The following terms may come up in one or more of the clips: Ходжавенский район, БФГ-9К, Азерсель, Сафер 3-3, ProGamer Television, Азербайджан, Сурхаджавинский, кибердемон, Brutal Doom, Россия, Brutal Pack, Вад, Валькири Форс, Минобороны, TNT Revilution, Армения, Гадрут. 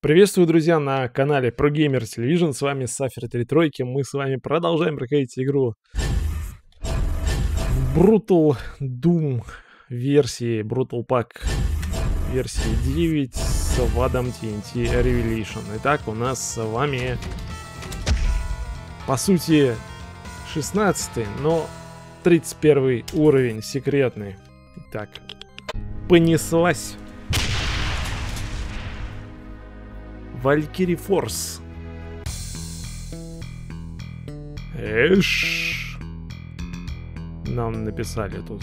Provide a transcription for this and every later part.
Приветствую, друзья, на канале ProGamer Television, с вами Сафер 3-3, мы с вами продолжаем проходить игру Brutal Doom версии, Brutal Pack версии 9 с вадом TNT Revilution. Итак, у нас с вами, по сути, 16-й, но 31-й уровень, секретный. Итак, понеслась. Валькири Форс. Эш. Нам написали тут.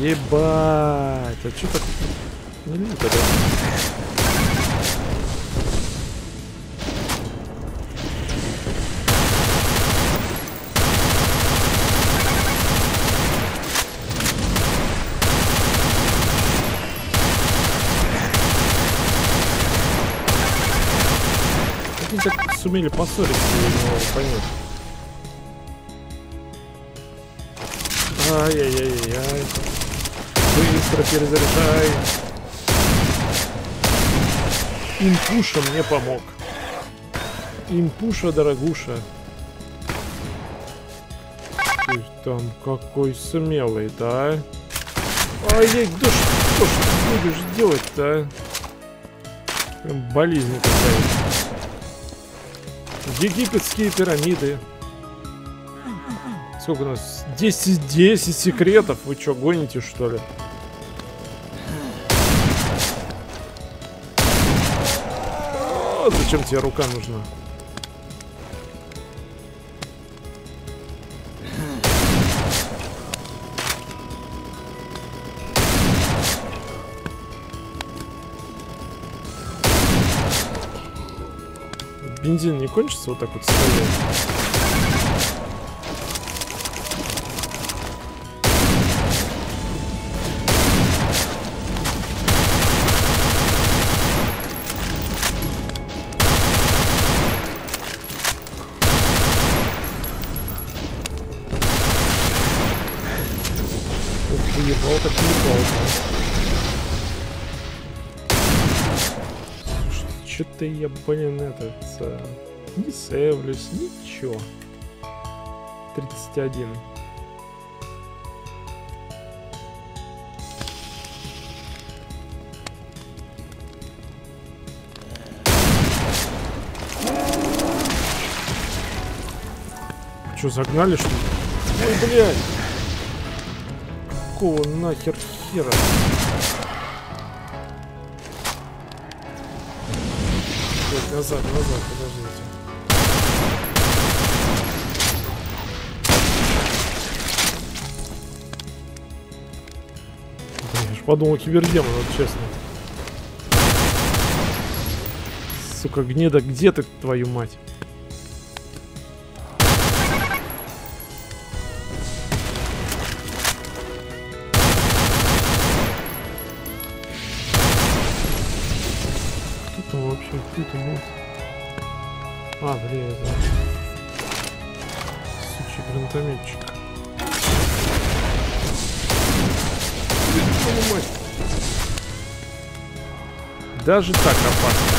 Ебать. А что так? Как сумели поссориться, я не могу понять. Ай-яй-яй-яй. Быстро перезаряжай. Импуша мне помог. Импуша, дорогуша. Ты там какой смелый, да? Ай-яй, да что ж ты будешь делать-то? Прям болезнь какая-то. Египетские пирамиды. Сколько у нас? 10 секретов. Вы что, гоните, что ли? О, зачем тебе рука нужна? Бензин не кончится вот так вот стоять. Ух, ебал, так ебал. Что-то я, блин, это... Не сейвлюсь, ничего. 31. Че, загнали, что ли? Ой, блядь! Какого нахер хера? Назад, назад, подождите. Я ж подумал, кибердемон, вот честно. Сука, гнида, где ты, твою мать? А, блин, это... Сучий гранатометчик. Даже так опасно.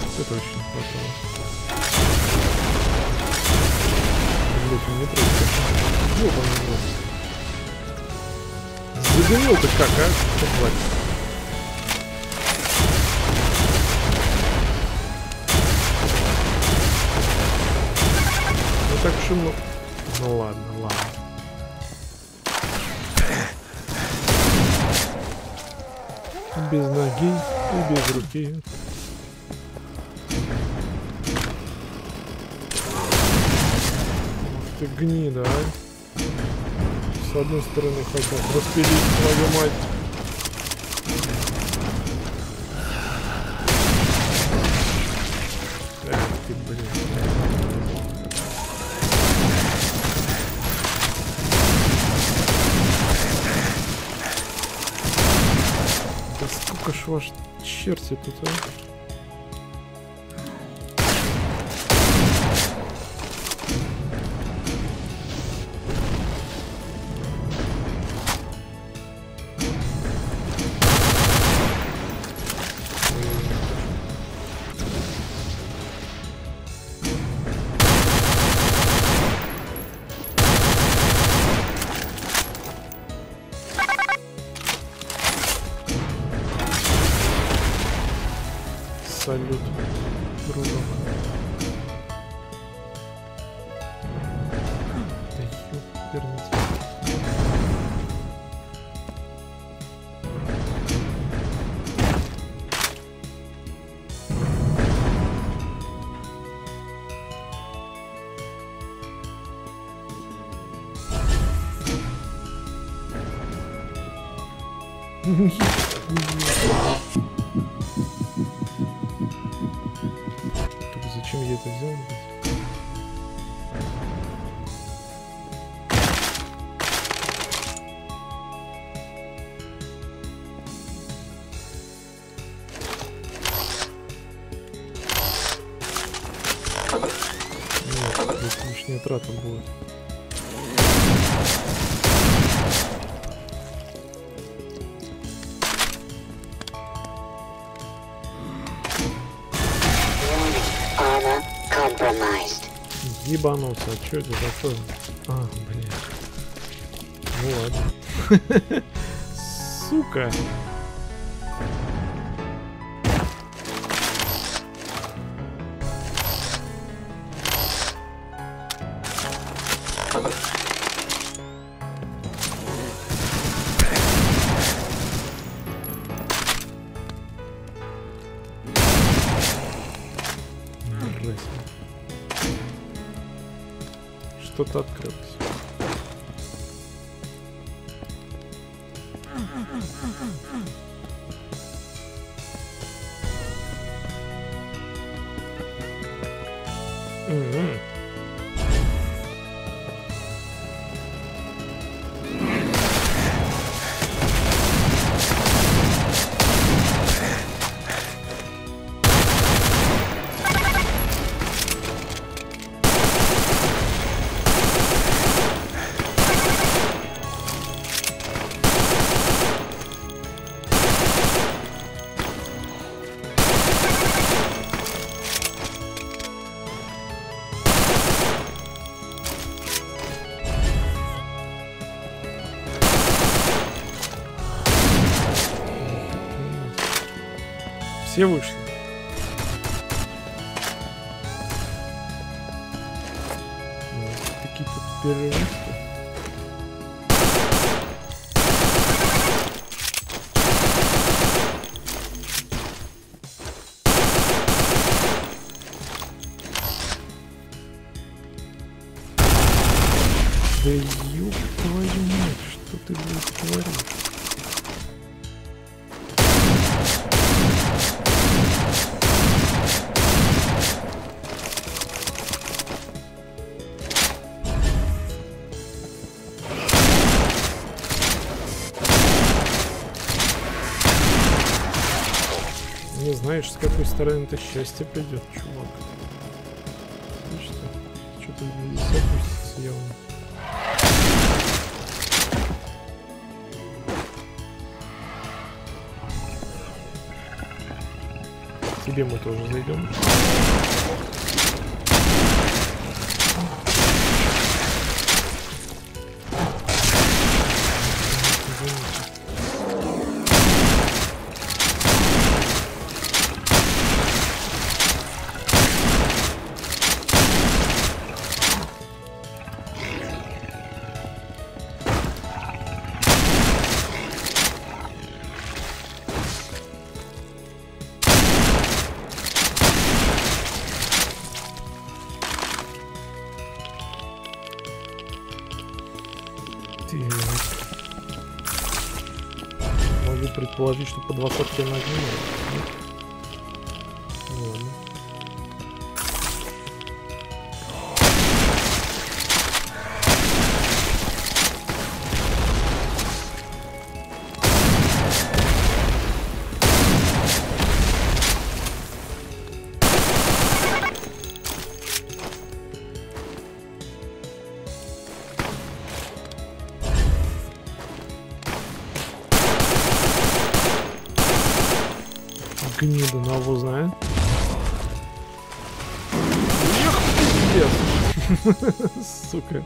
Это точно хватало. Блять, он не трогает. Ёбаный брат. Загорел-то как, а? Что хватит? Ну так шумно. Ну ладно, ладно. И без ноги, и без руки. Ух ты, гнида, а? С одной стороны хотел распилить, твою мать. Эх ты, блин. Да сколько ж ваш черти тут, а? Зачем я это взял? Лишняя трата будет. Ебанулся, а что это такое? А, блин. Вот. Сука. Что-то открылось. Все вышли. Такие тут перерывы. Да ёб твою мать, что ты здесь творишь? Знаешь, с какой стороны это счастье придет, чувак. Слышь, что-то не запустится явно. К тебе мы тоже зайдем. Могу предположить, что по 20 я нагнул. Ладно. Гнида навозная. Эх, пиздец! Сука.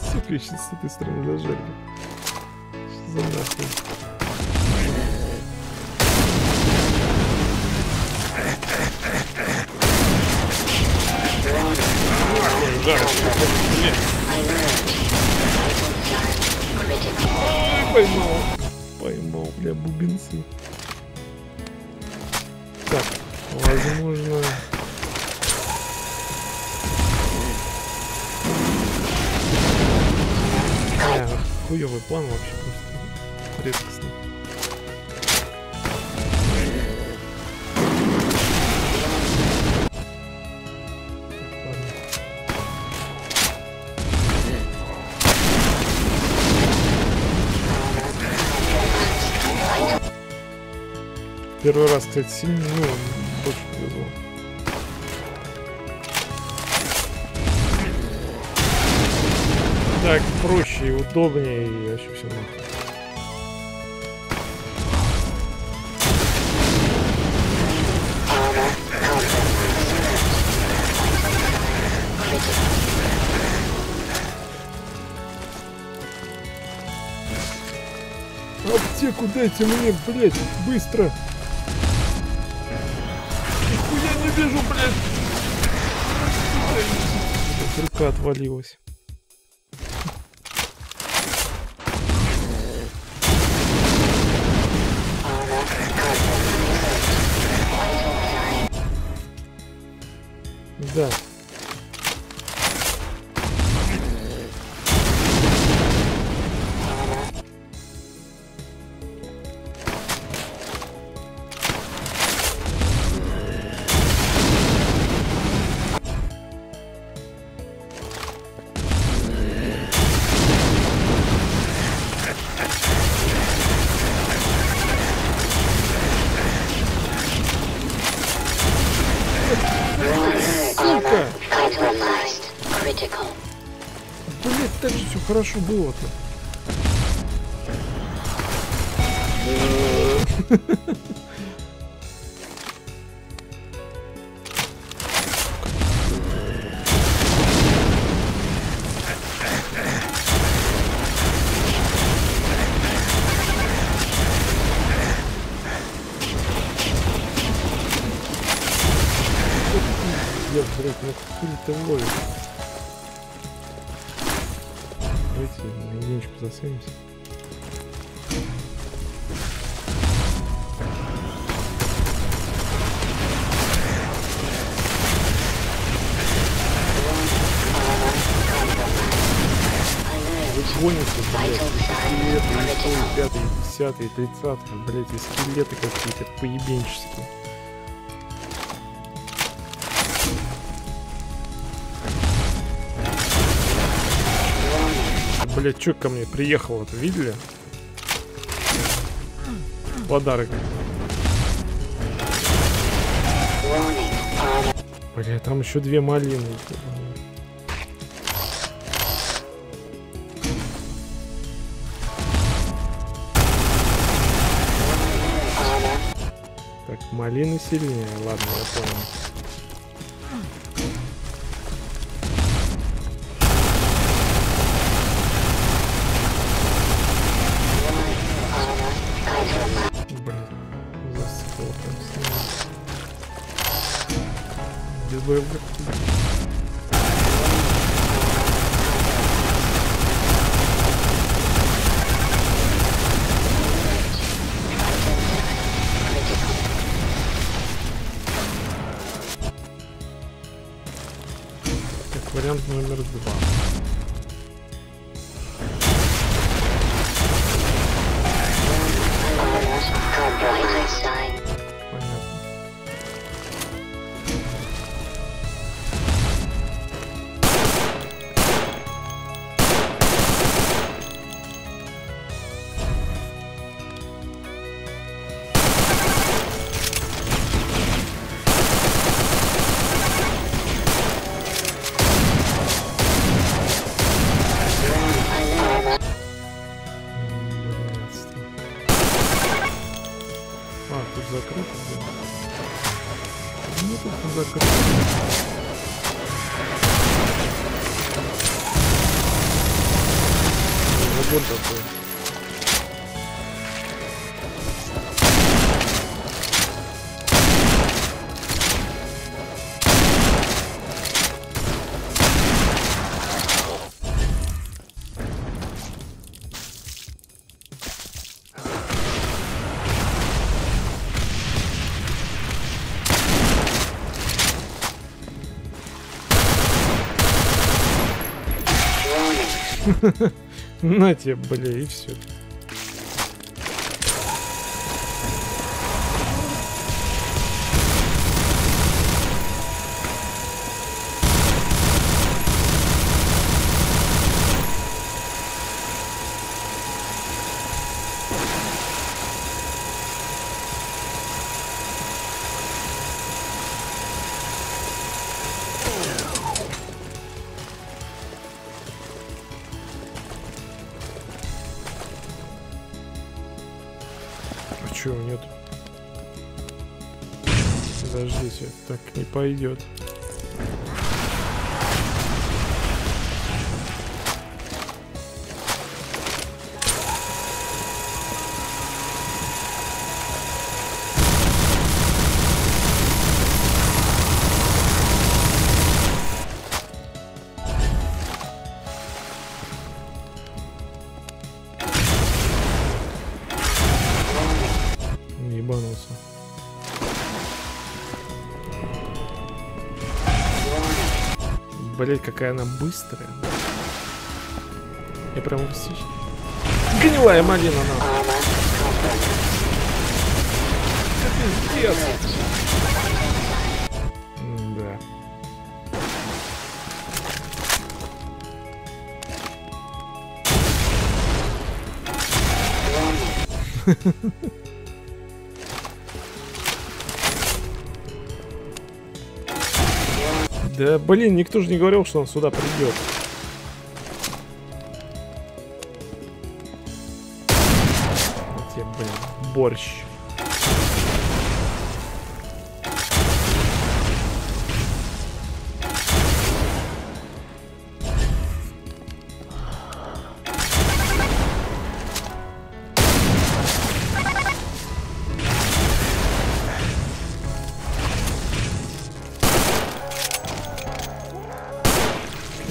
Сука, еще с этой стороны зажарили. Что за нахуй? Поймал, бля, бубенцы. Так, возможно... хуёвый план вообще просто редкостный. Первый раз, кстати, сильно, ну, больше повезло. Так проще и удобнее, и вообще все нахуй. Аптеку дайте мне, блять, быстро! Вижу, блядь. Рука отвалилась. Да. Хорошо было-то. Я, блядь, ну хули ты ловишь? Давайте на единичку засунемся. Вы гоните, блядь, и 5-й, и 10-й, и 30-й, блядь, и скелеты какие-то поебенческие. Блять, чё ко мне приехал, это видели? Подарок. Бля, там еще две малины. Так, малины сильнее, ладно, я понял. Так, вариант номер 2. На тебе, бля, и все. Чего нет? Подождите, так не пойдет. Блять, какая она быстрая. Я прям усич. Гнилая малина нам. Пиздец. Да. Да блин, никто же не говорил, что он сюда придет. Вот я, блин, борщ.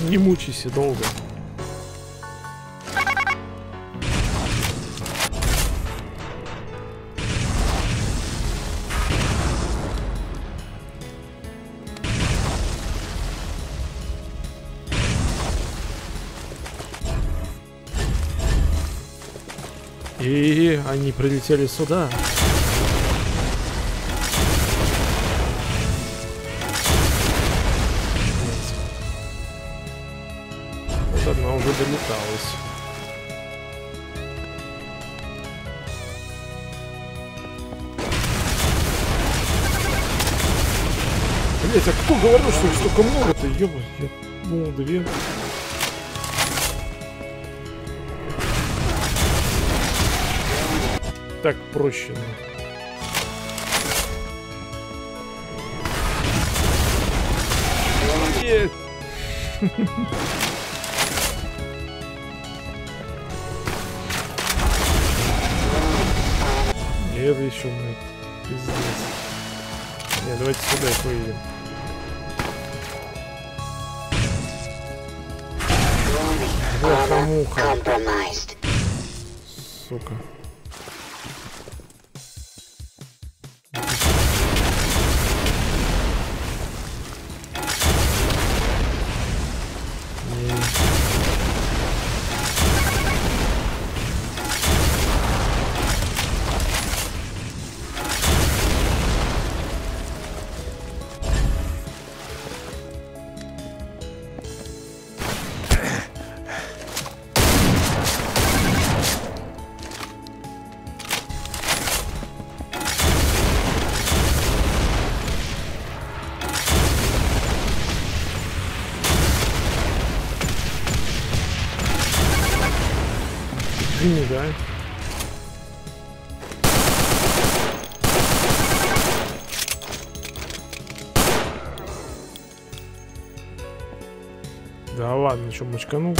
Не мучайся долго. И они прилетели сюда. Она уже долеталась. Блять, а кто говорил, что их столько много-то? Ёбать, я думал, две. Так проще. Нет. Это еще мы пиздец. Не, давайте сюда и поедем. Бляха-муха. Сука. Не да. Да ладно, что мочканул?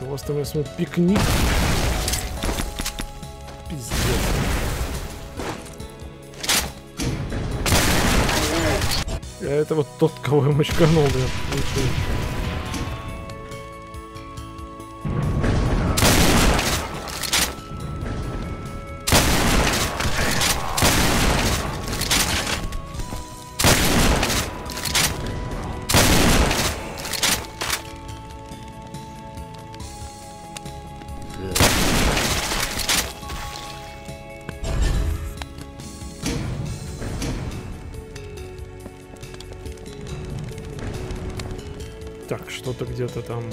Да у вас там, я смотрю, пикник. Это вот тот, кого я мочканул, блин. Так, что-то где-то там.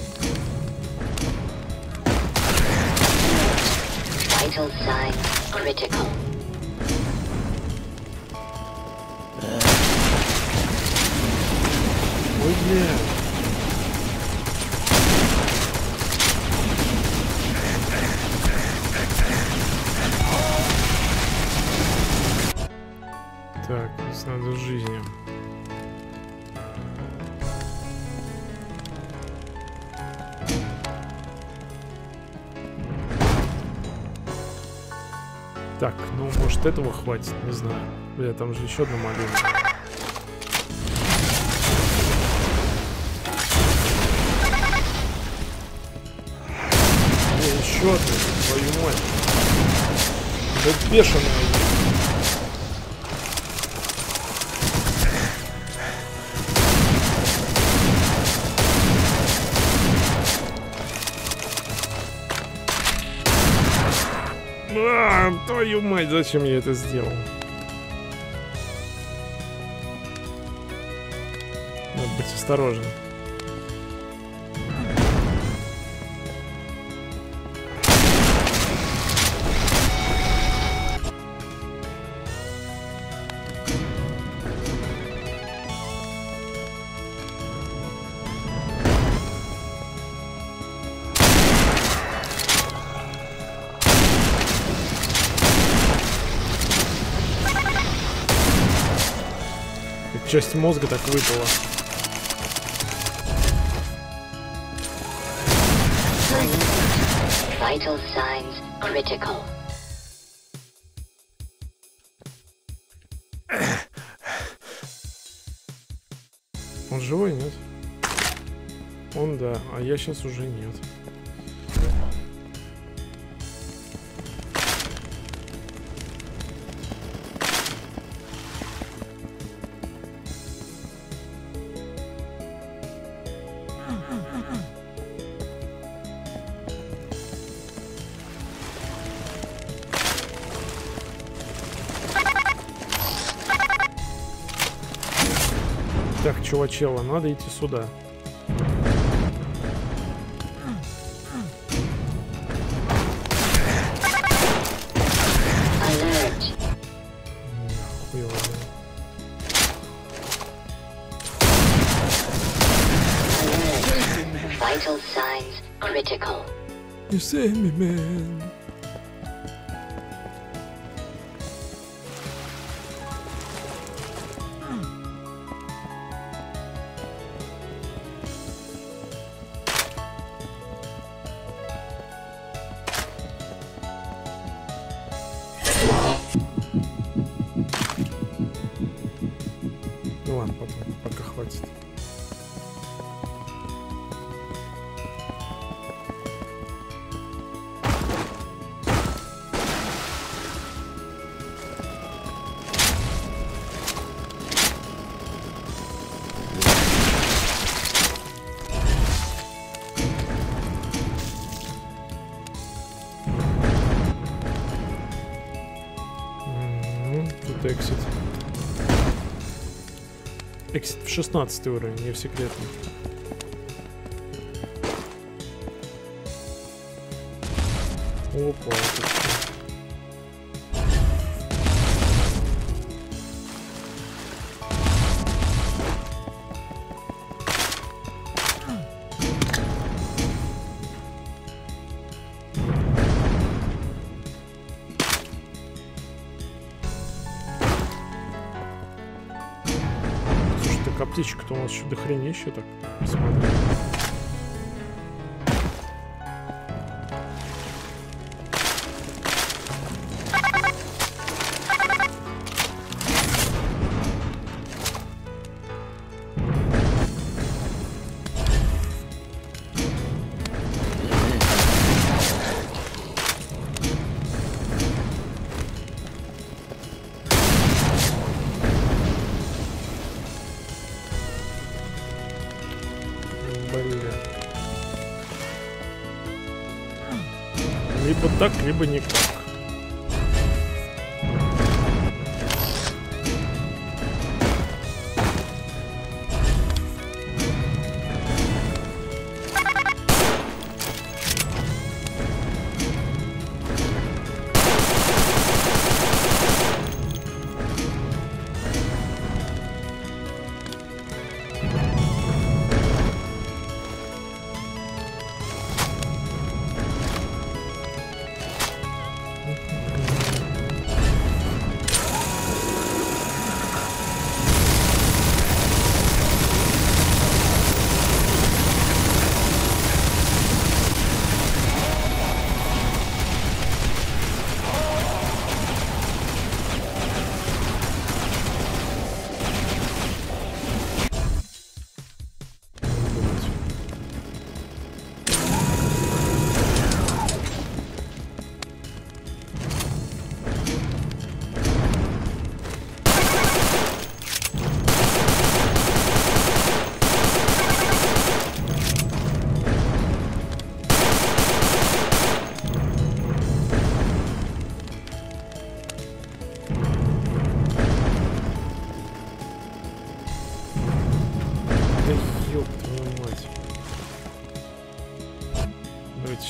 Ой, блядь. Так, здесь надо жизни. Так, ну может этого хватит, не знаю. Бля, там же еще одна маленькая. Еще одна, твою мать. Да бешеная. Твою мать, зачем я это сделал? Надо быть осторожным. Часть мозга так выпала. Он живой, нет? Он да, а я сейчас уже нет. Так, чувачела, надо идти сюда. You save me, man. Ну ладно, потом, пока хватит. Exit в 16 уровень, не в секретный. Опа. Кто у нас еще до хренища так смотрит. Либо так, либо никак.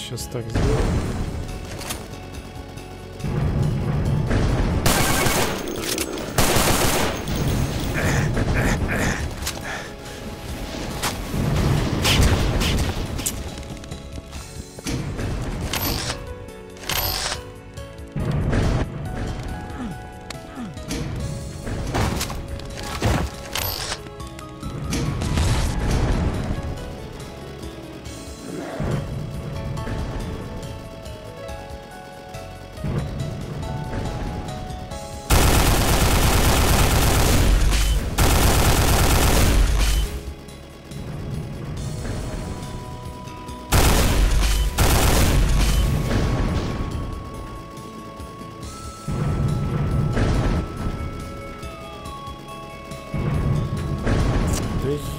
сейчас так сделаем.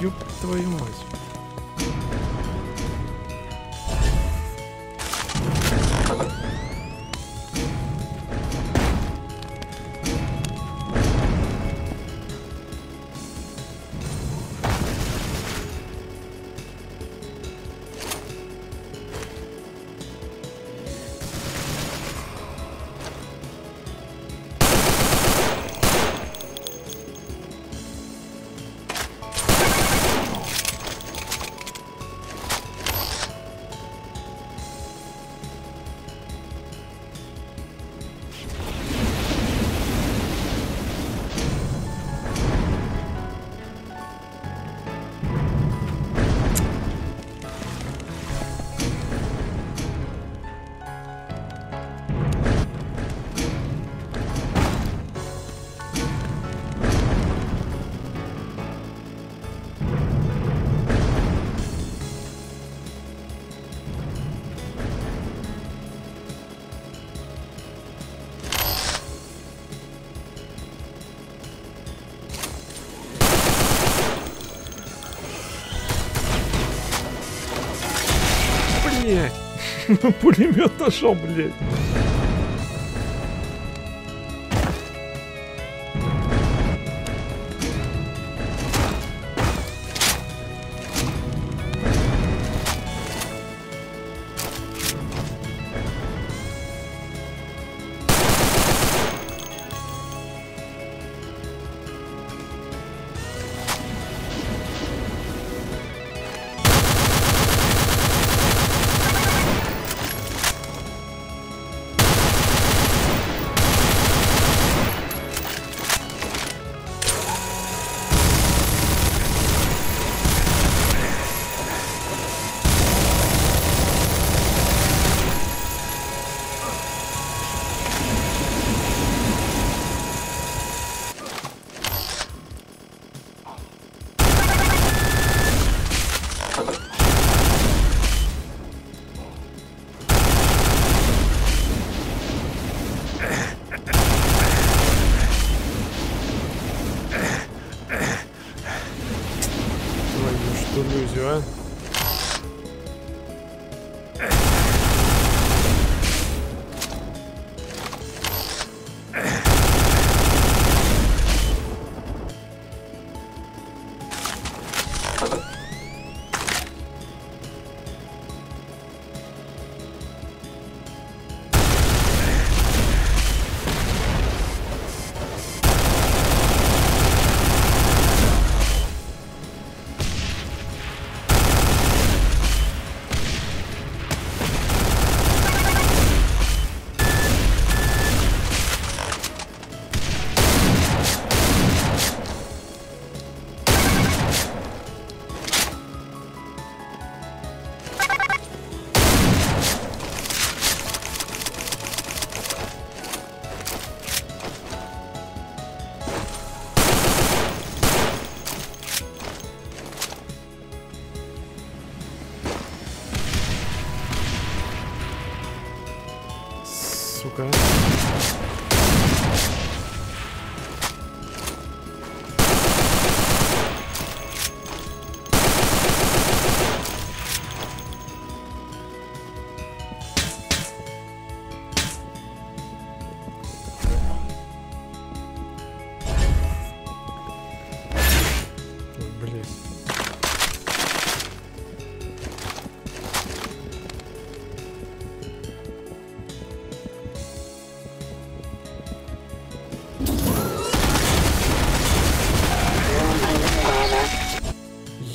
Ёб твою мать. Пулемет нашел, блядь.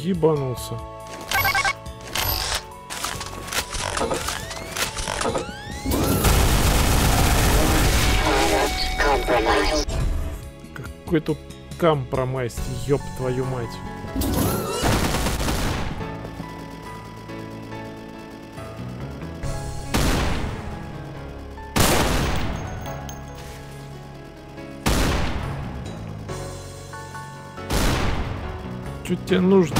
ебанулся. Какой тут компромайс, ёб твою мать. Чё тебе нужно?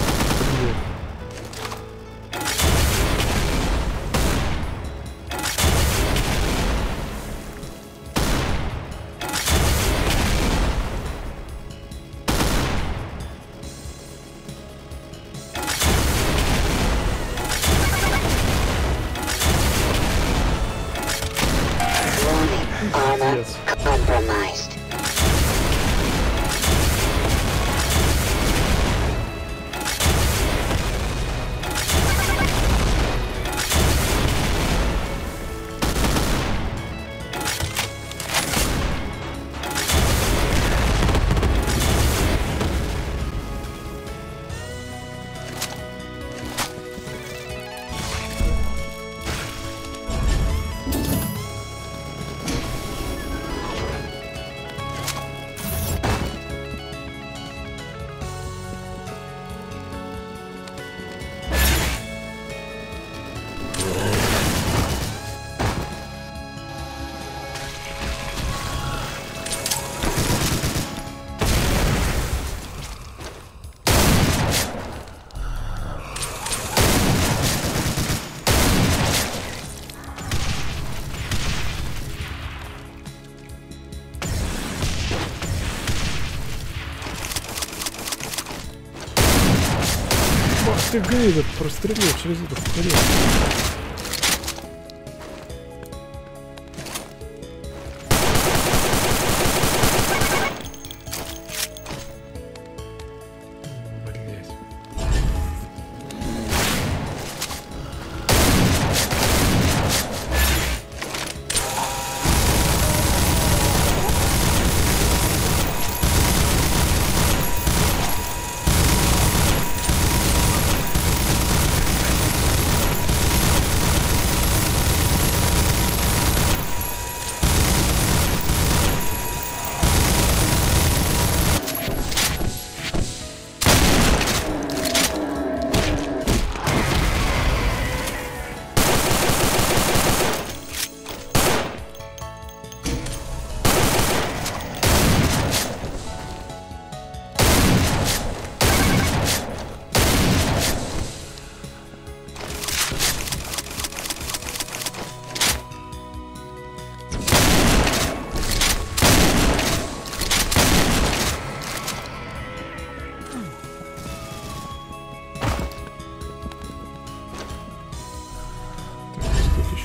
Гнида, прострелял через эту хрень. Блять.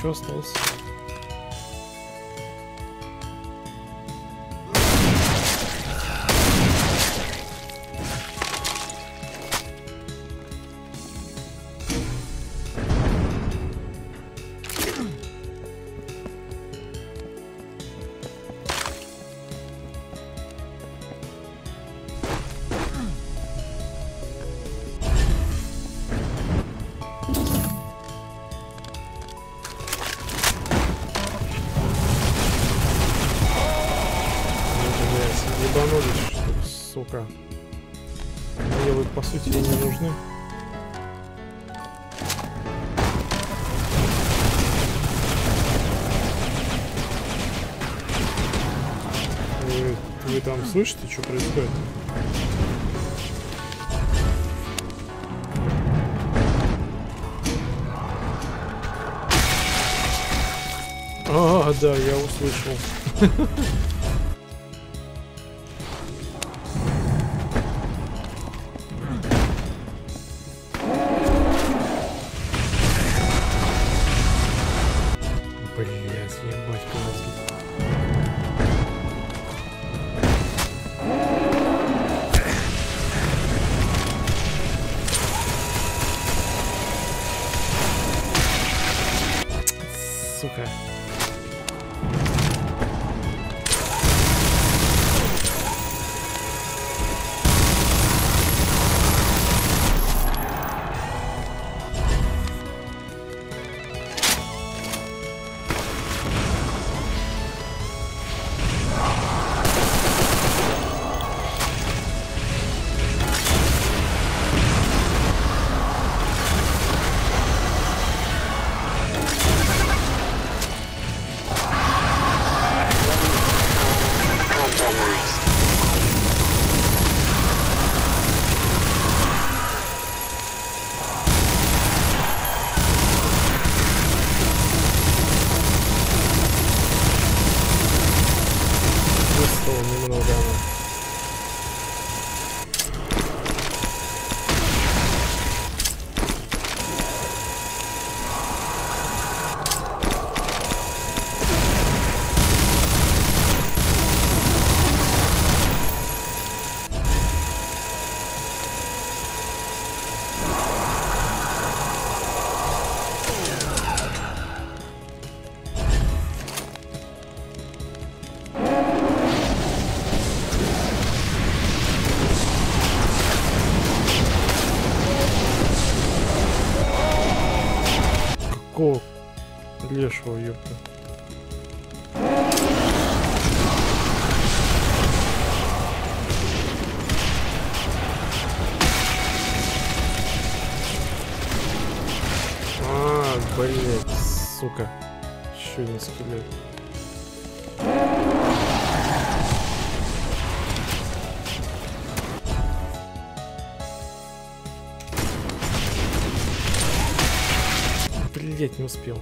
Остался. Сука. Мне вот по сути не нужны. Вы там слышите, что происходит? А, да, я услышал. Сука. какого лешего, ёпта. А, блядь, сука. Еще не скелет. Блять, не успел.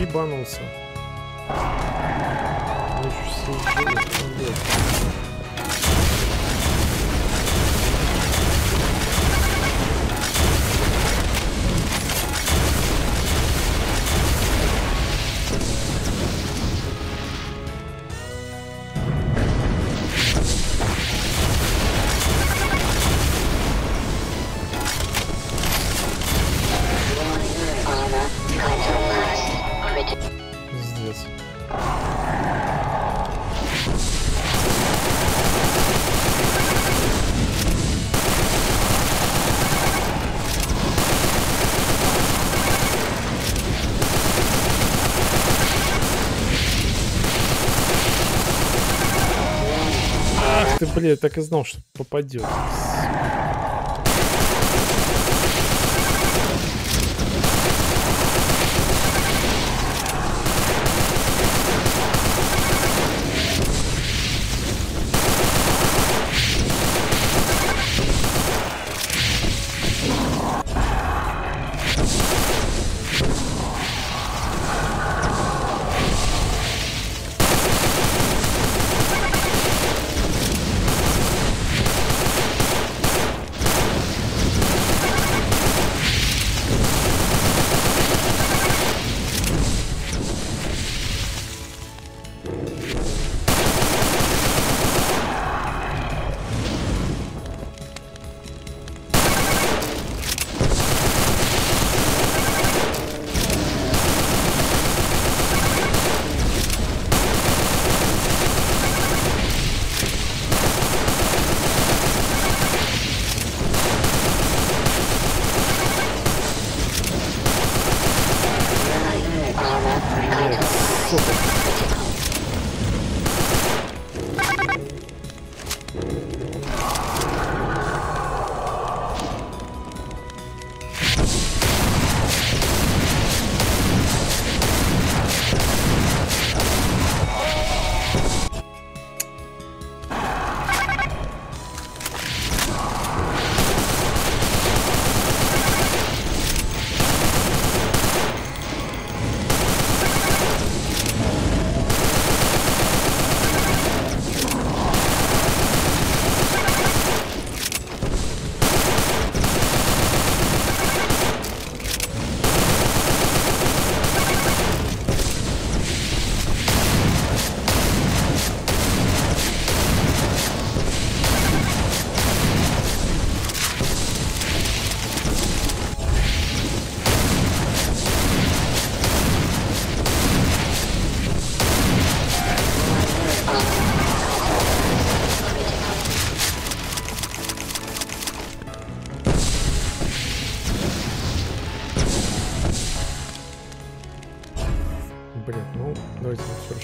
Ебанулся. Ты, блядь, я так и знал, что попадет. Блин, ну, давайте все.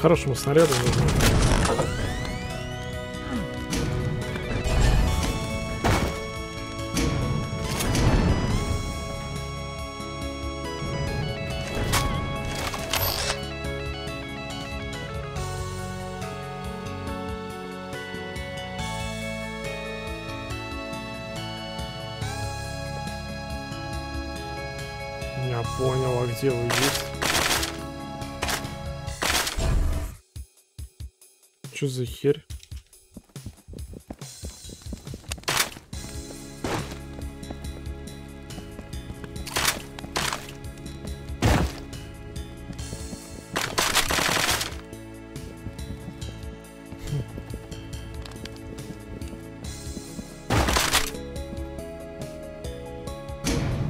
Хорошему снаряду нужно. Я понял, а где вы есть? Что за херь?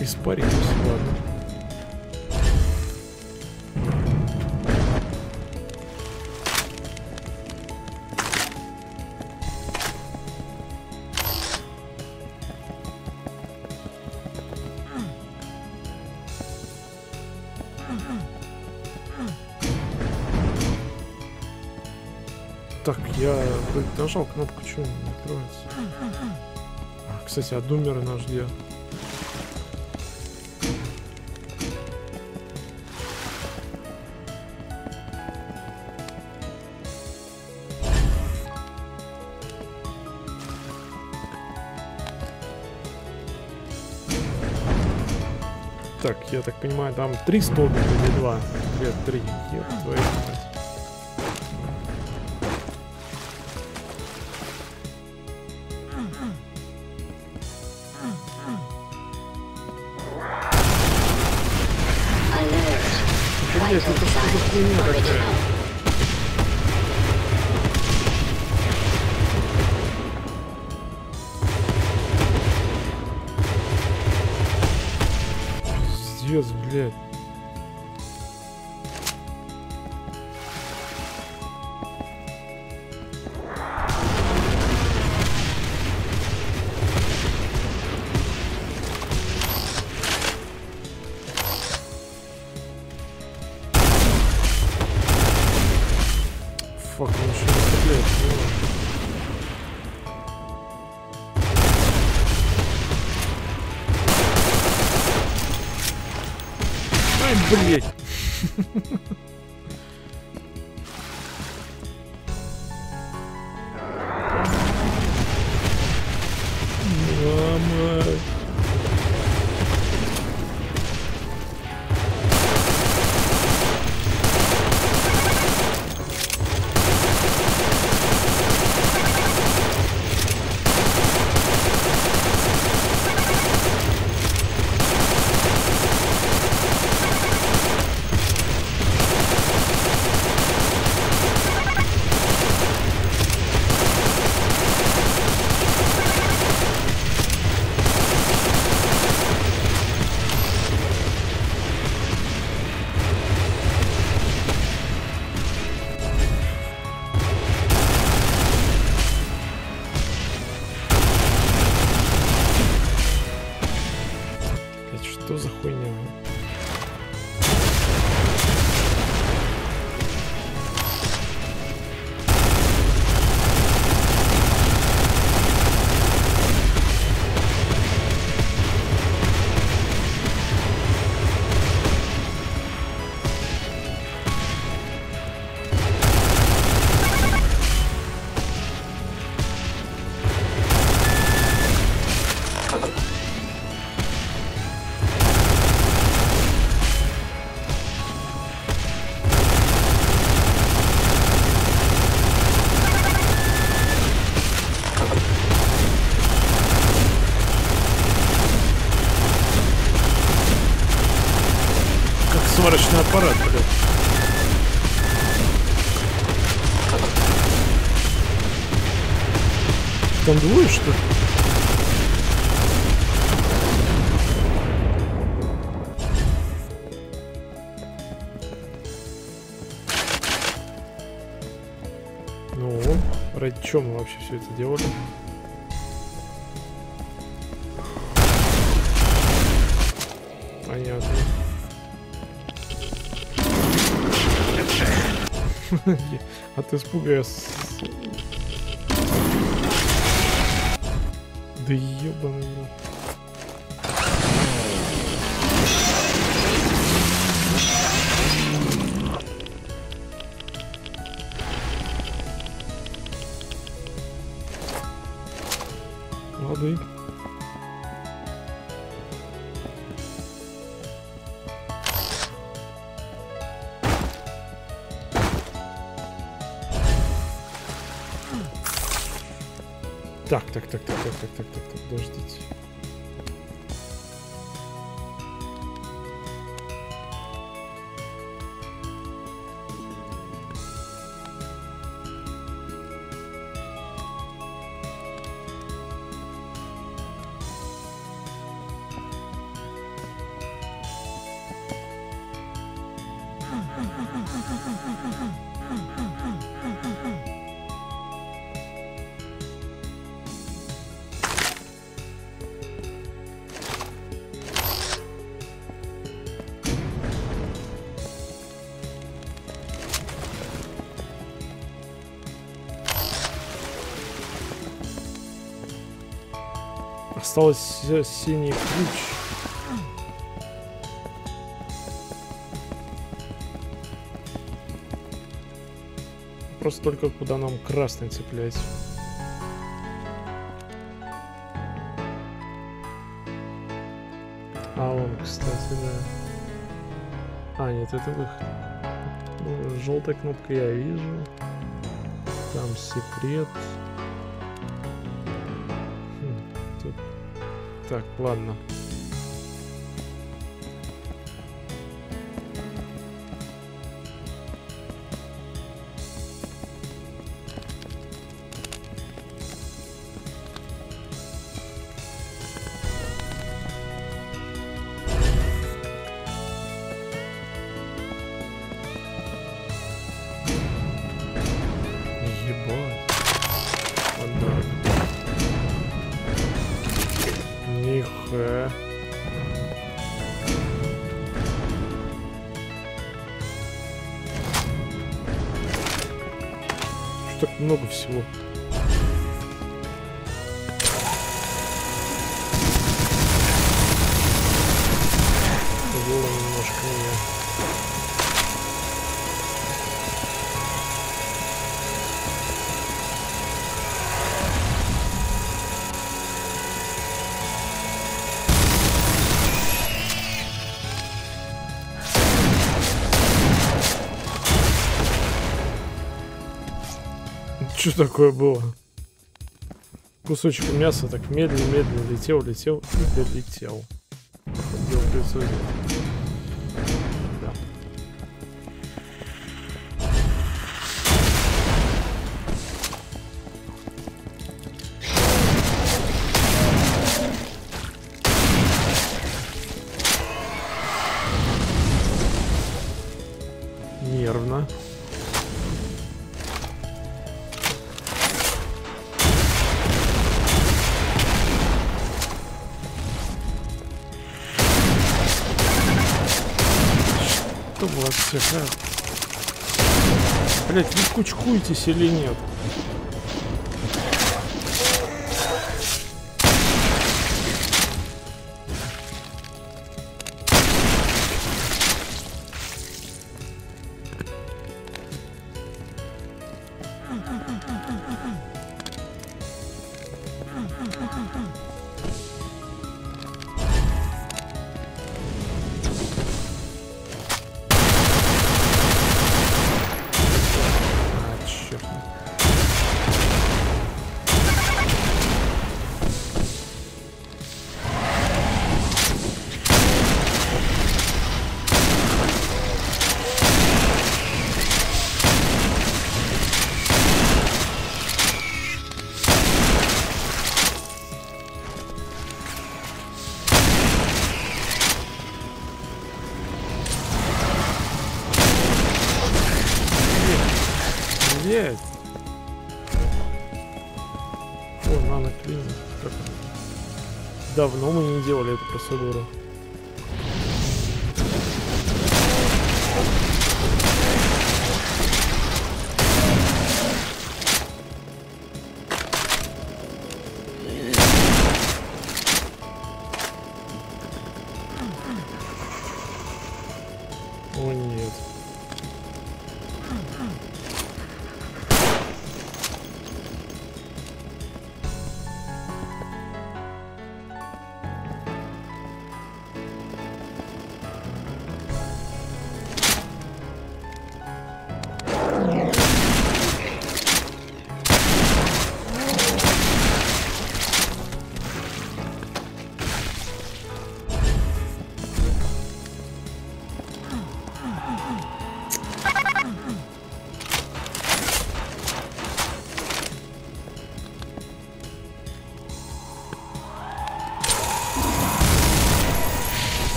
Испарились, ладно. Так, я нажал кнопку, что не открывается. Кстати, а Думер наш где? Так, я так понимаю, там 3 столбика или 2? Нет, 3. Нет, твои. Пиздец, блядь. Фак, он еще не стреляет. Блять. Мама. сварочный аппарат, блядь. Там дуешь, что ли? Ну, ради чего мы вообще все это делали? Понятно. От испуга я с... Да ебаный. Лады. Так, подождите. Осталось синий ключ. Просто только куда нам красный цеплять. А он, кстати, да. А, нет, это выход. Желтая кнопка я вижу. Там секрет. Так, ладно. Много всего. Было немножко Что такое было? Кусочек мяса так медленно летел и долетел. Делал лицо. Да. Нервно. Блять, вы кучкуетесь или нет? Охренеть! О, наноклин. Давно мы не делали эту процедуру.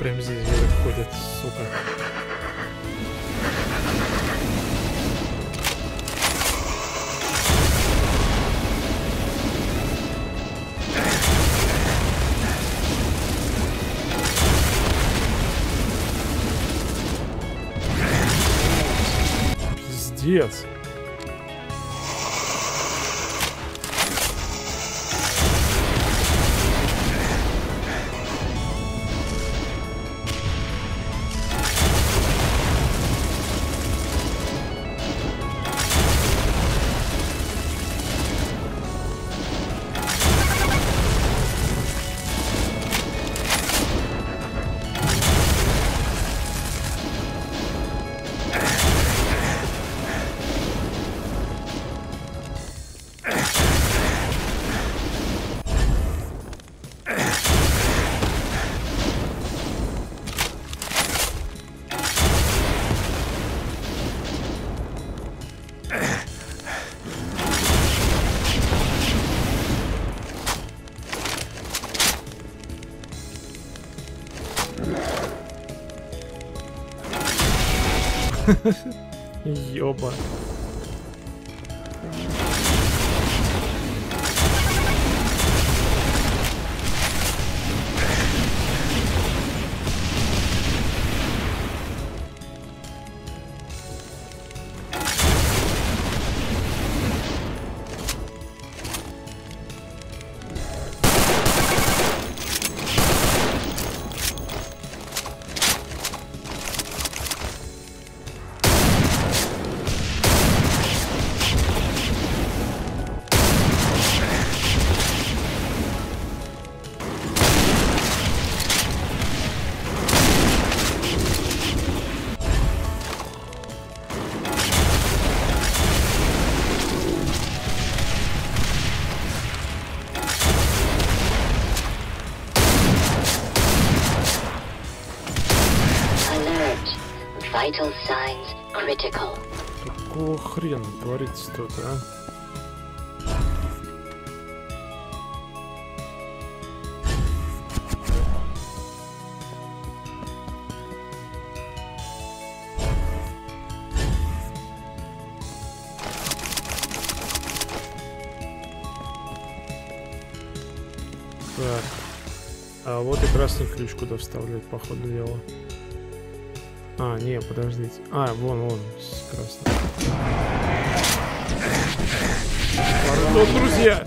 Прям здесь ходят, сука. Молодец. Ёба. Какого хрена творится тут, а? Так. А вот и красный ключ куда вставлять, по ходу дела. А, не, подождите. А, вон, красный. Пардон, друзья!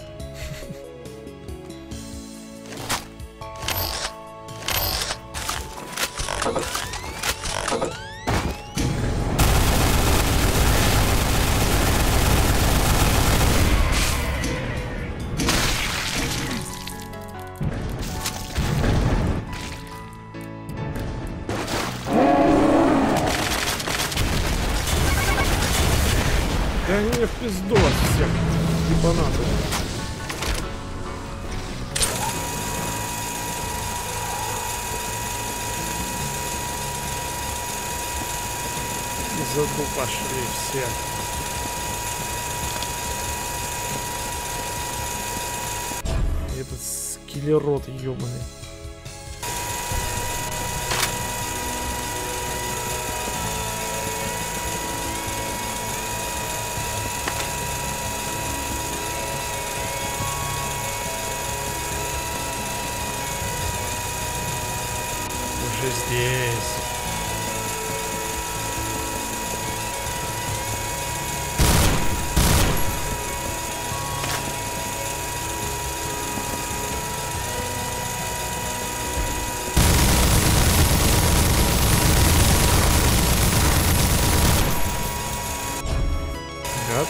Зато пошли все. Этот скелерот ёбаный. Уже здесь.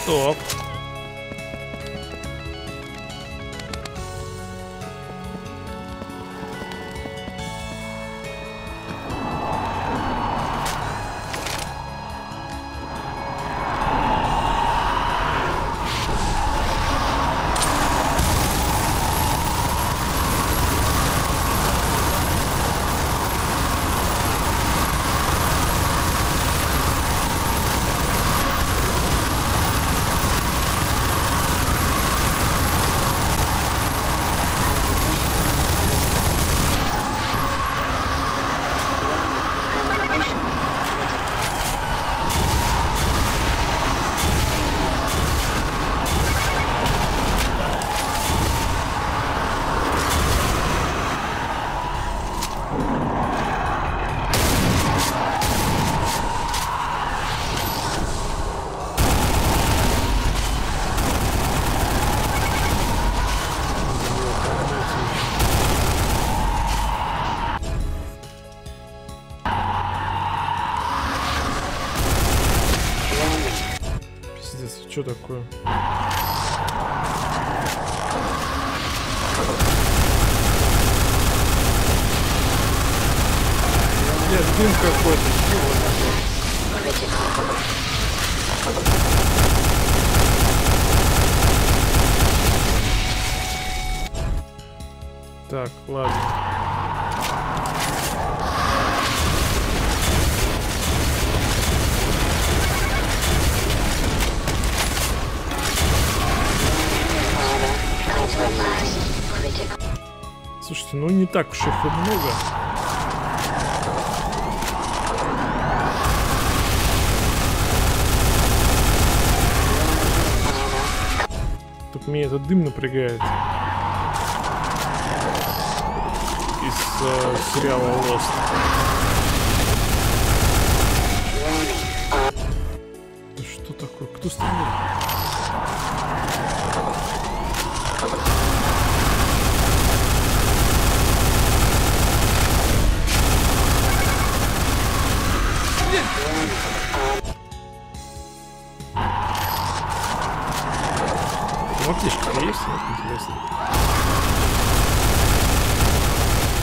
Готов. что такое? Нет, дым какой-то, чего? Так, ладно. Слушайте, ну не так уж их и много. Меня этот дым напрягает из сериала Lost. Да что такое? Кто стреляет? Аптечка есть, интересно. Да, что это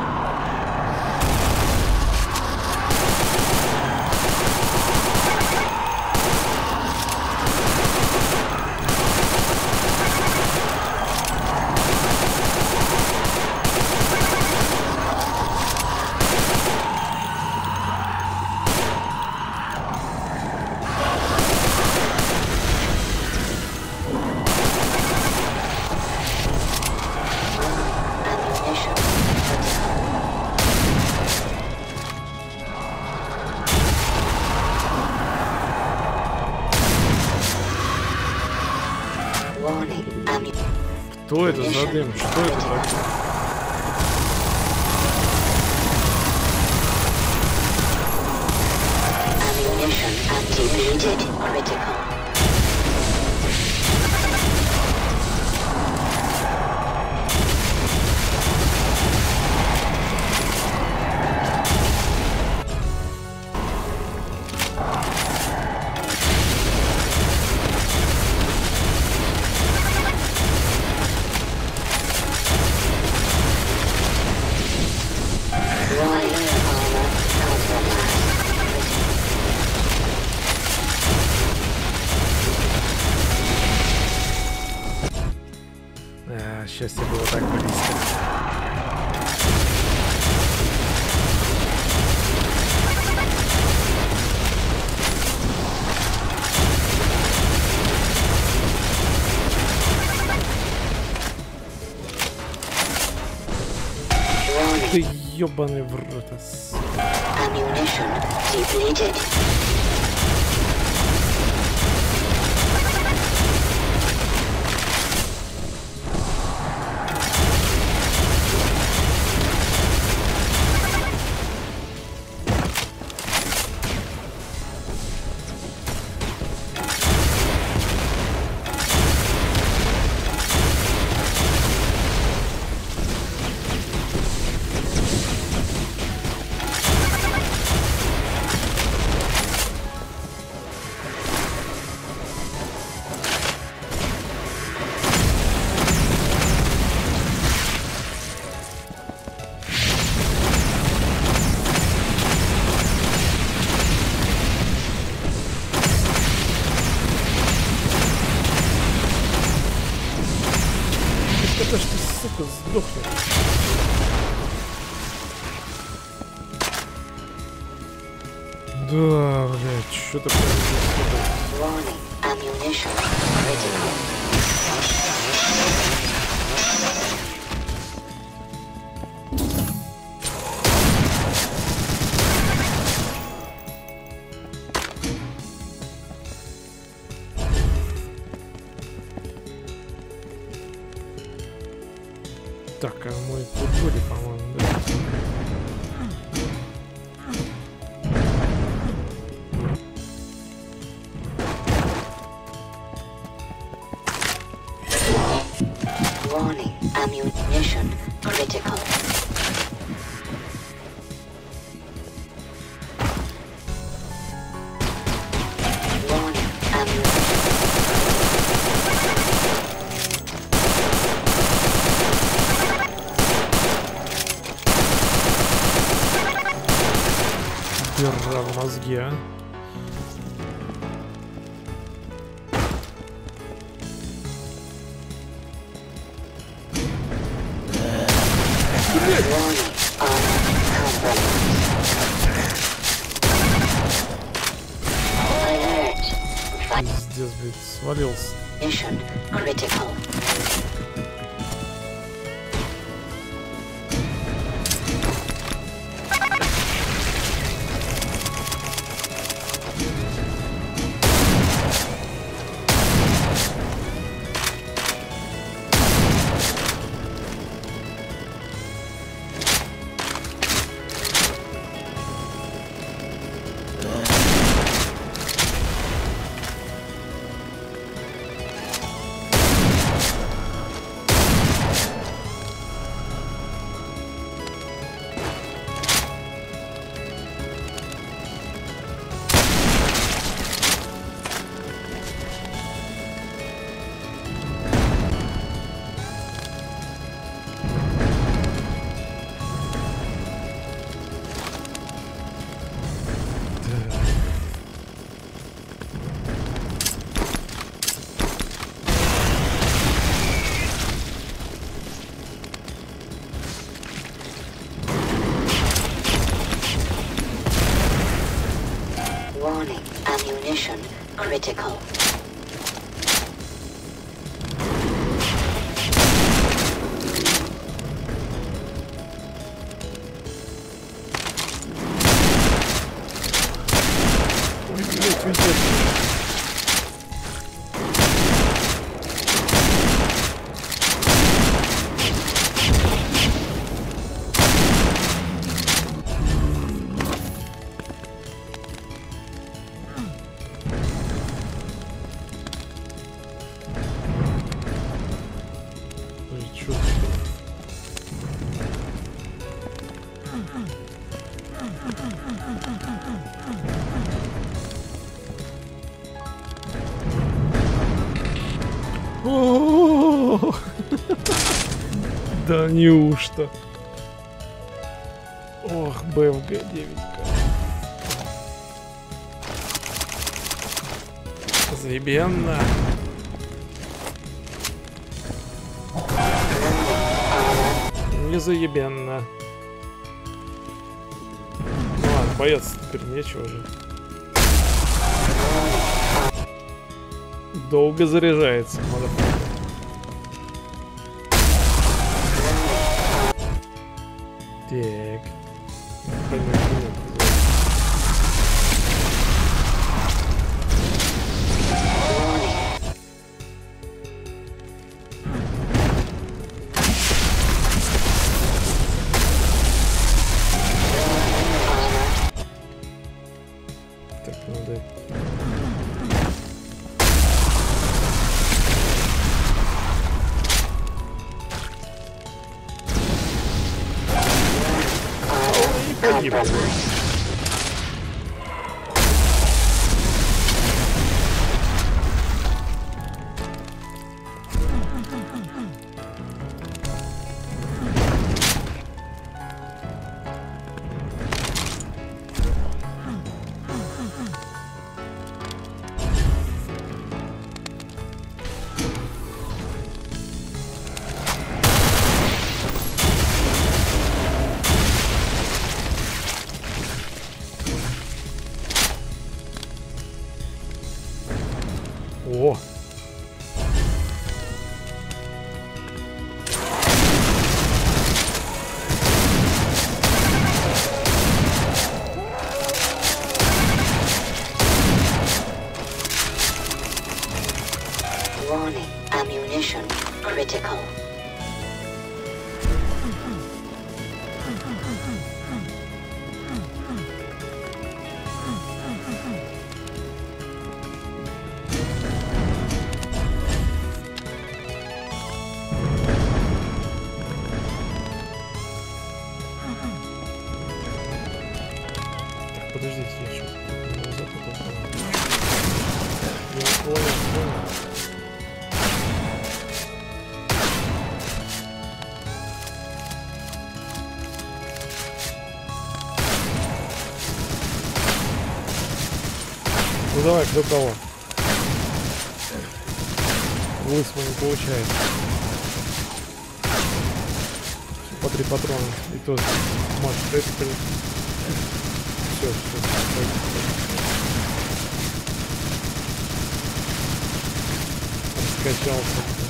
за дым? Что это такое? Счастье было так близко. Ты ёбаный в рот. Сдохнет. Да, блядь, что такое? Так, а мы тут были, по-моему, да? мозги, а? Здесь, блядь, свалился. Critical. Да неужто? Ох, БФГ-9К. Зребенно. Незаебенно. Ладно, бояться теперь нечего же. Долго заряжается, мадам. Так. Так, надо. О! Warning, ammunition critical. Подождите, я что? Я запутался. Я понял. Ну давай, кто кого. Лысого не получается. По 3 патрона. И то может прыгать. Все, все. Раскачался.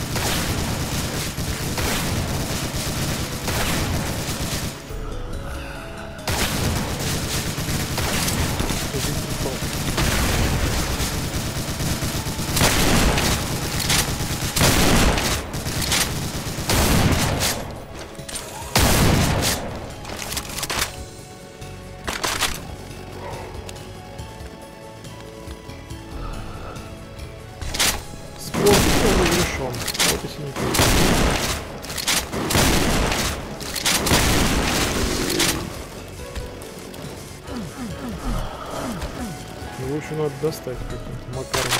Его еще надо достать каким-то макаром.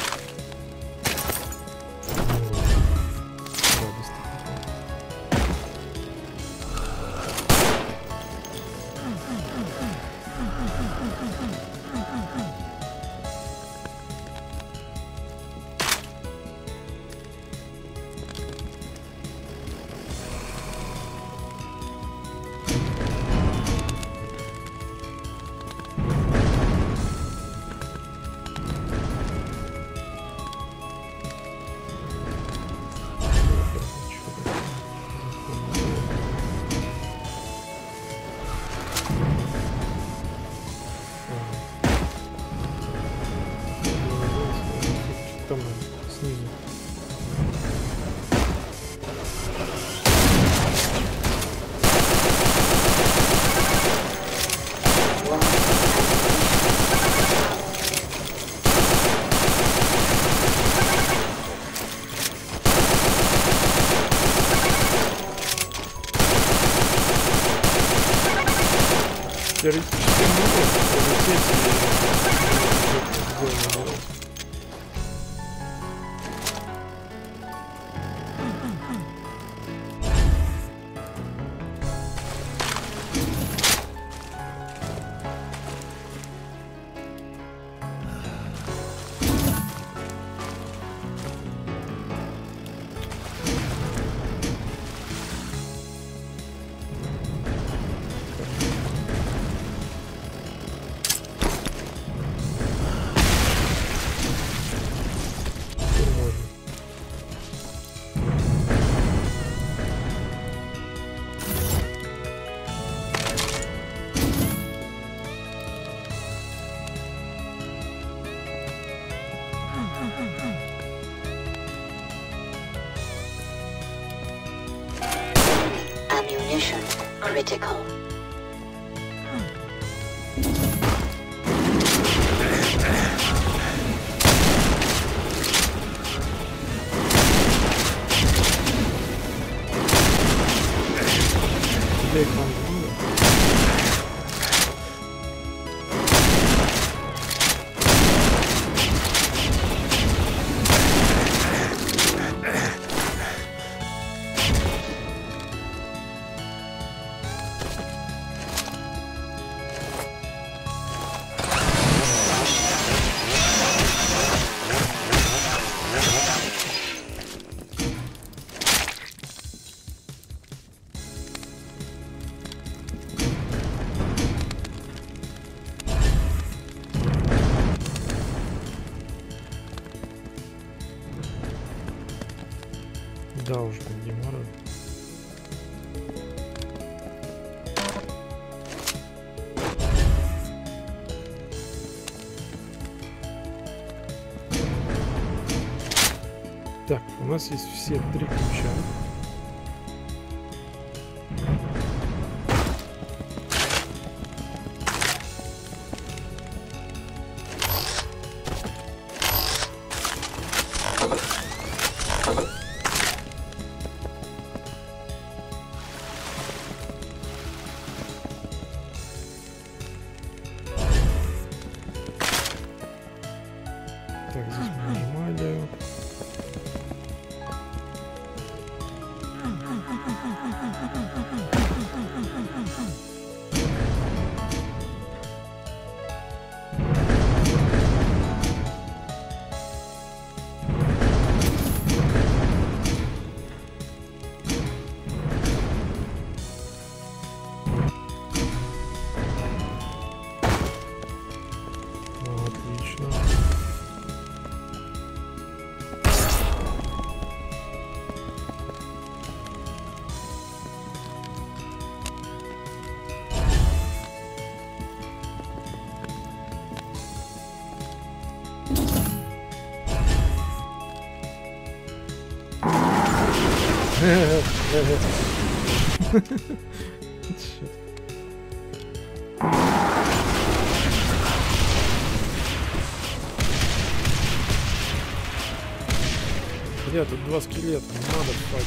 Critical. Да уж, не могу. Так, у нас есть все 3 ключа. Бля, тут два скелета, не надо спать.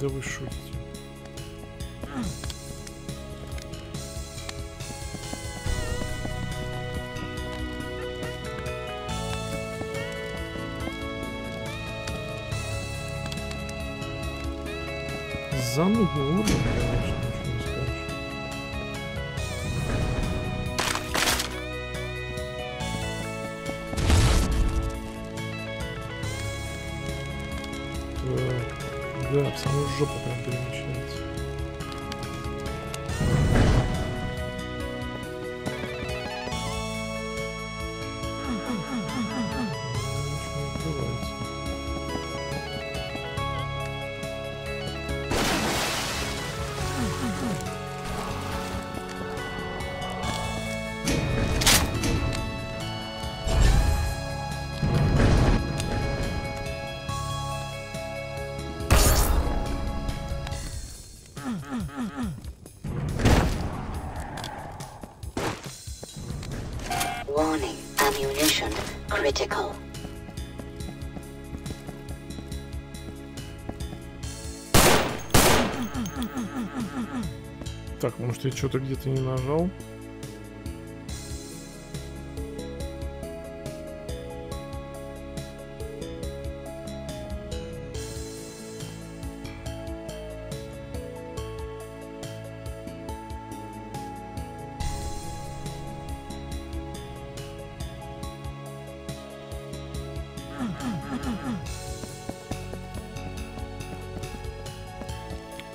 Да вы шутите. Занудный уровень, конечно, ничего не скажешь. Да, самую жопу прям перемещается. Warning, ammunition critical. Так, может я что-то где-то не нажал?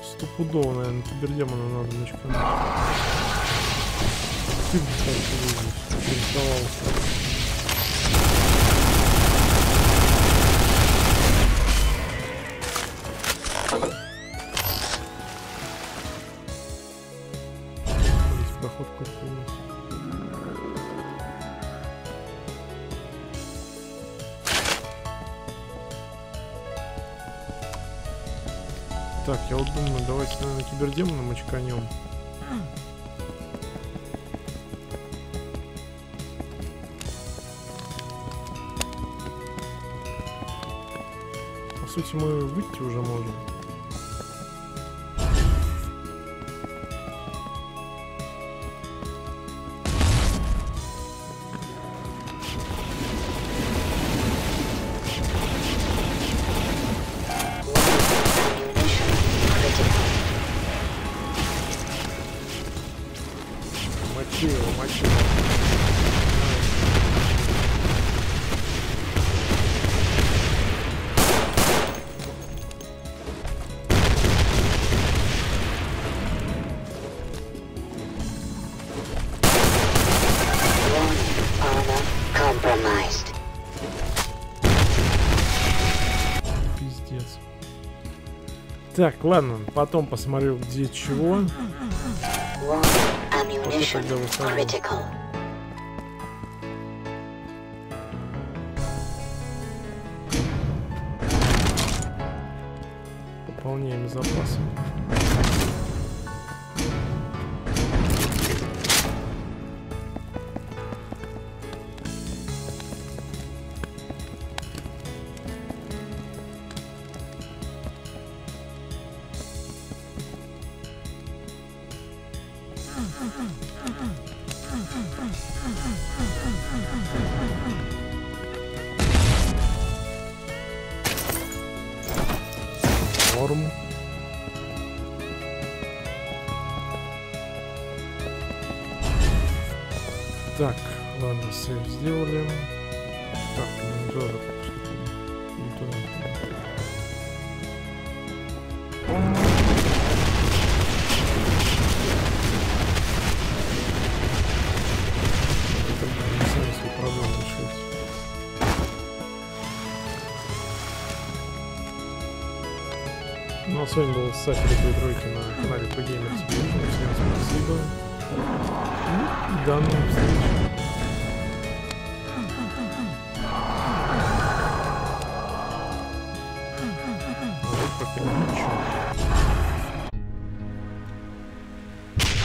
Стопудово, наверное, кибердемона надо начать. Ты бы так переставался. Так, я вот думаю, давайте, наверное, кибердемоном очканем. По сути, мы выйти уже можем. Так, ладно, потом посмотрю, где чего. Пополняем запасы. Норм. Так, ладно, сейф сделали. Так, ну а с вами был Сафер 3-3 на канале ProGamer Television. Всем спасибо. До новых встреч. А вот пока ничего.